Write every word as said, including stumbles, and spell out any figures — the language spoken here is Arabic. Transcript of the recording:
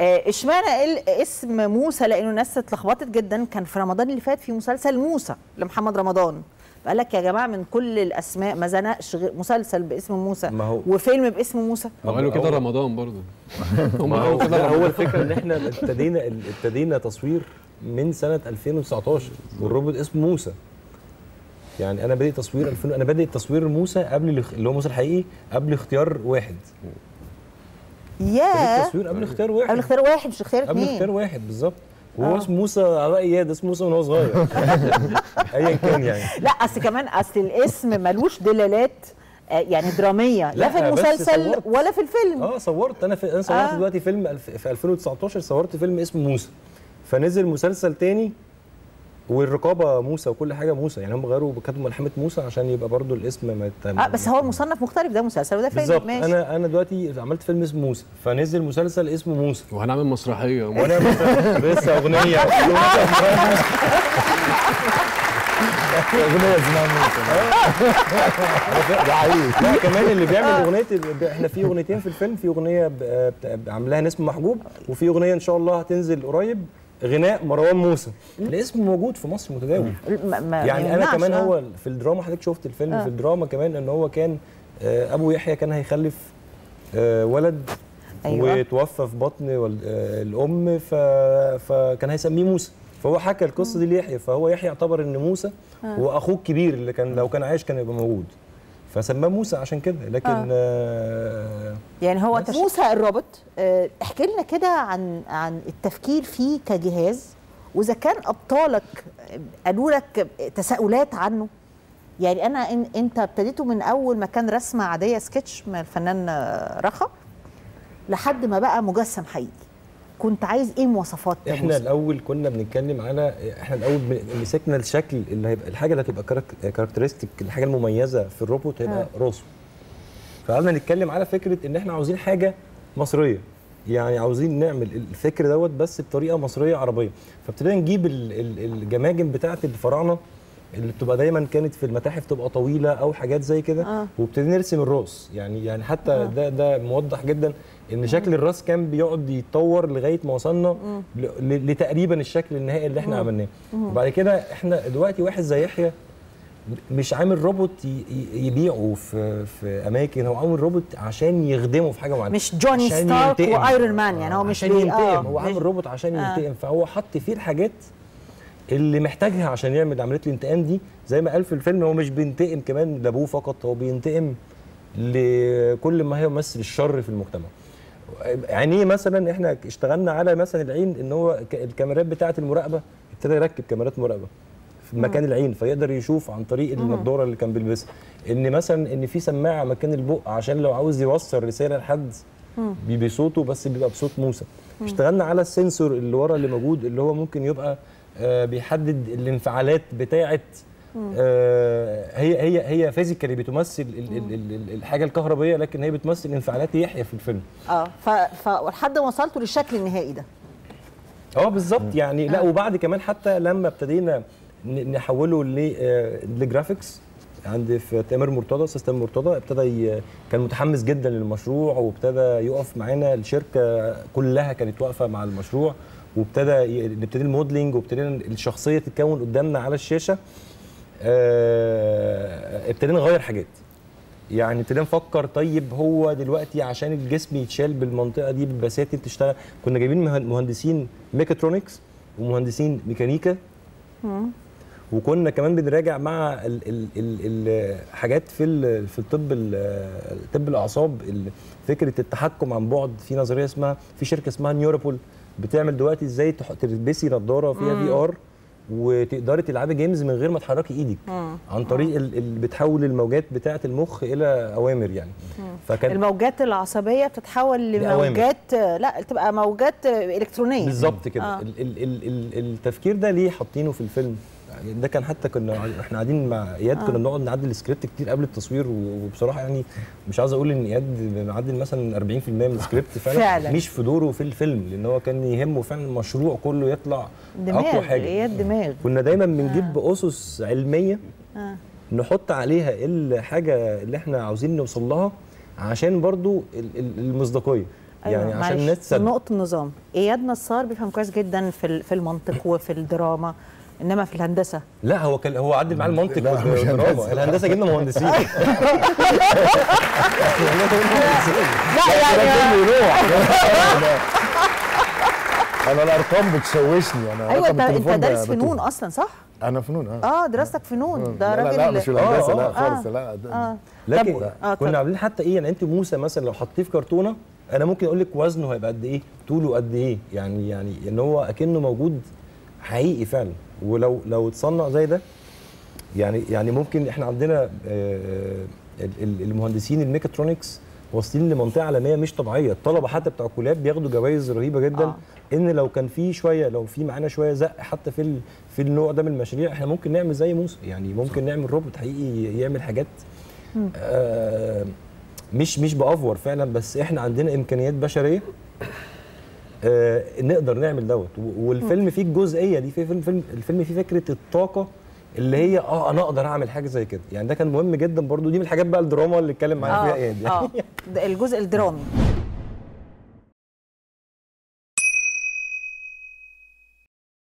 اشمعنى اسم موسى؟ لانه الناس اتلخبطت جدا. كان في رمضان اللي فات في مسلسل موسى لمحمد رمضان، فقال لك يا جماعه من كل الاسماء ما زنقش مسلسل باسم موسى وفيلم باسم موسى. هو قالوا كده رمضان برضه. هو كده. هو الفكره ان احنا ابتدينا ابتدينا تصوير من سنه ألفين وتسعتاشر والروبوت اسمه موسى. يعني انا بادئ تصوير ألفين، انا بادئ تصوير موسى قبل اللي هو موسى الحقيقي قبل اختيار واحد. ياه التصوير قبل اختيار واحد قبل اختيار واحد مش اختيار اتنين قبل اختيار واحد بالظبط. وهو اسمه موسى علاء اياد، اسمه موسى من هو صغير ايا كان يعني. لا اصل كمان اصل الاسم ملوش دلالات يعني دراميه لا في المسلسل ولا في الفيلم. اه صورت انا في... انا صورت آه. دلوقتي فيلم الف... في ألفين وتسعتاشر صورت فيلم اسمه موسى، فنزل مسلسل تاني والرقابه موسى وكل حاجه موسى، يعني هم غيروا كتبوا ملحمه موسى عشان يبقى برضو الاسم ما يتم. اه بس هو مصنف مختلف، ده مسلسل وده فيلم. ماشي انا انا دلوقتي عملت فيلم اسمه موسى، فنزل مسلسل اسمه موسى، وهنعمل مسرحيه وانا لسه اغنيه اغنيه اسمها موسى. ده عيب كمان اللي بيعمل اغنيه. احنا في اغنيتين في الفيلم، في اغنيه عاملاها نسم محجوب، وفي اغنيه ان شاء الله هتنزل قريب غناء مروان موسى. الاسم موجود في مصر متداول يعني. انا كمان هو في الدراما حضرتك شفت الفيلم آه. في الدراما كمان ان هو كان آه ابو يحيى كان هيخلف آه ولد. أيوة. وتوفى في بطن آه الام ف... فكان هيسميه موسى، فهو حكى القصه دي ليحيى، فهو يحيى يعتبر ان موسى آه. هو اخوه الكبير اللي كان لو كان عايش كان يبقى موجود، فسماه موسى عشان كده. لكن آه. آه يعني هو تش... موسى الروبوت. آه احكي لنا كده عن عن التفكير فيه كجهاز، واذا كان ابطالك قالوا لك تساؤلات عنه. يعني انا إن انت ابتديته من اول ما كان رسمه عاديه سكتش من الفنان رخا لحد ما بقى مجسم حقيقي، كنت عايز ايه مواصفات؟ احنا موسى الاول كنا بنتكلم على احنا الاول مسكنا الشكل اللي هيبقى الحاجه اللي هتبقى كاركترستيك، الحاجه المميزه في الروبوت هيبقى راسه. فقعدنا نتكلم على فكره ان احنا عاوزين حاجه مصريه، يعني عاوزين نعمل الفكر دوت بس بطريقه مصريه عربيه. فابتدينا نجيب الجماجم بتاعه الفراعنه اللي بتبقى دايما كانت في المتاحف تبقى طويله او حاجات زي كده آه. وابتدينا نرسم الراس، يعني يعني حتى آه. ده ده موضح جدا ان شكل الراس كان بيقعد يتطور لغايه ما وصلنا لتقريبا الشكل النهائي اللي احنا عملناه. وبعد كده احنا دلوقتي واحد زي يحيى مش عامل روبوت يبيعه في في اماكن، هو عامل روبوت عشان يخدمه في حاجه معينه، مش جوني ستارك وايرون مان يعني. هو مش بينتقم، هو عامل روبوت عشان ينتقم، فهو حط فيه الحاجات اللي محتاجها عشان يعمل عمليه الانتقام دي. زي ما قال في الفيلم هو مش بينتقم كمان لابوه فقط، هو بينتقم لكل ما هي يمثل الشر في المجتمع. عينيه مثلا احنا اشتغلنا على مثلا العين ان هو الكاميرات بتاعه المراقبه ابتدى يركب كاميرات مراقبه في مكان العين فيقدر يشوف عن طريق النضاره اللي كان بيلبسها، ان مثلا ان في سماعه مكان البق عشان لو عاوز يوصل رساله لحد بصوته بس بيبقى بصوت موسى. اشتغلنا على السنسور اللي ورا اللي موجود اللي هو ممكن يبقى آه بيحدد الانفعالات بتاعه آه هي هي هي فيزيكالي بتمثل ال ال ال الحاجه الكهربائيه، لكن هي بتمثل انفعالات يحيى في الفيلم. اه فلحد ما وصلتوا للشكل النهائي ده. اه بالظبط يعني. لا وبعد كمان حتى لما ابتدينا نحوله لجرافيكس عند في تامر مرتضى سيستم مرتضى ابتدى كان متحمس جدا للمشروع، وابتدى يقف معانا الشركه كلها كانت واقفه مع المشروع، وابتدى نبتدي الموديلنج وابتدينا الشخصيه تتكون قدامنا على الشاشه. أه ابتدينا نغير حاجات، يعني ابتدينا نفكر طيب هو دلوقتي عشان الجسم يتشال بالمنطقه دي بالبساتين تشتغل. كنا جايبين مهندسين ميكاترونكس ومهندسين ميكانيكا، وكنا كمان بنراجع مع الحاجات في في الطب طب الاعصاب، فكره التحكم عن بعد. في نظريه اسمها في شركه اسمها نيوروبول بتعمل دلوقتي ازاي تلبسي نظاره فيها في ار وتقدري تلعبي جيمز من غير ما تحركي ايدك مم. عن طريق اللي بتحول الموجات بتاعه المخ الى اوامر يعني. فكان الموجات العصبيه بتتحول لموجات الأوامر. لا تبقى موجات الكترونيه بالظبط كده. آه. ال ال ال التفكير ده ليه حاطينه في الفيلم ده؟ كان حتى كنا احنا قاعدين مع اياد آه. كنا بنقعد نعدل السكريبت كتير قبل التصوير، وبصراحه يعني مش عايز اقول ان اياد معدل مثلا أربعين في المية من السكريبت فعلا, فعلا مش في دوره في الفيلم، لان هو كان يهمه فعلا المشروع كله يطلع اقوى حاجه. اياد دماغ. كنا دايما بنجيب آه. اسس علميه آه. نحط عليها الحاجه اللي احنا عاوزين نوصل لها عشان برضو المصداقيه. أيوة يعني عشان نتسد نقطة النظام. ايادنصار بيفهم كويس جدا في في المنطق وفي الدراما، انما في الهندسه لا هو كان هو عدل معاه المنطق والدراما. الهندسه جبنا مهندسين. لا يعني انا الارقام بتشوشني. انا ايوه انت دارس فنون اصلا صح؟ انا فنون اه اه دراستك فنون. ده راجل لا لا مش الهندسه لا خالص لا. لكن كنا عاملين حتى ايه يعني انت موسى مثلا لو حطيه في كرتونه انا ممكن اقول لك وزنه هيبقى قد ايه، طوله قد ايه، يعني يعني ان هو اكنه موجود حقيقي فعلا. ولو لو اتصنع زي ده يعني يعني ممكن احنا عندنا المهندسين الميكاترونكس واصلين لمنطقه عالميه مش طبيعيه. الطلبه حتى بتوع الكلاب بياخدوا جوائز رهيبه جدا. آه. ان لو كان في شويه لو في معانا شويه زق حتى في في النوع ده من المشاريع احنا ممكن نعمل زي موسى، يعني ممكن نعمل روبوت حقيقي يعمل حاجات آه مش مش بافور فعلا، بس احنا عندنا امكانيات بشريه آه نقدر نعمل دوت. والفيلم فيه الجزئيه دي، في فيلم فيلم الفيلم فيه فكره الطاقه اللي هي اه انا اقدر اعمل حاجه زي كده، يعني ده كان مهم جدا برضو. دي من الحاجات بقى الدراما اللي اتكلم معايا فيها اياد. اه الجزء الدرامي